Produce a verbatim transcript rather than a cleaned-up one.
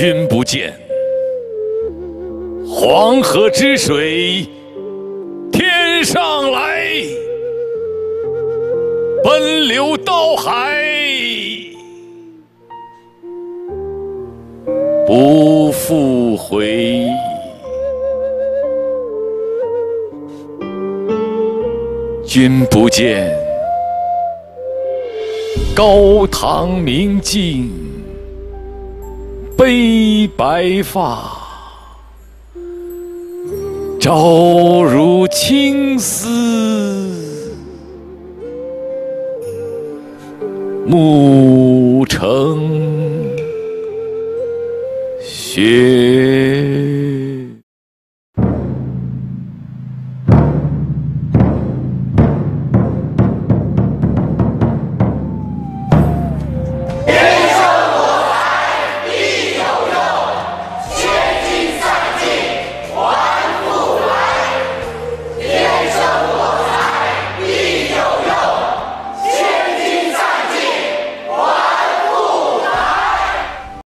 君不见，黄河之水天上来，奔流到海不复回。君不见，高堂明镜悲白发，朝如青丝暮成雪。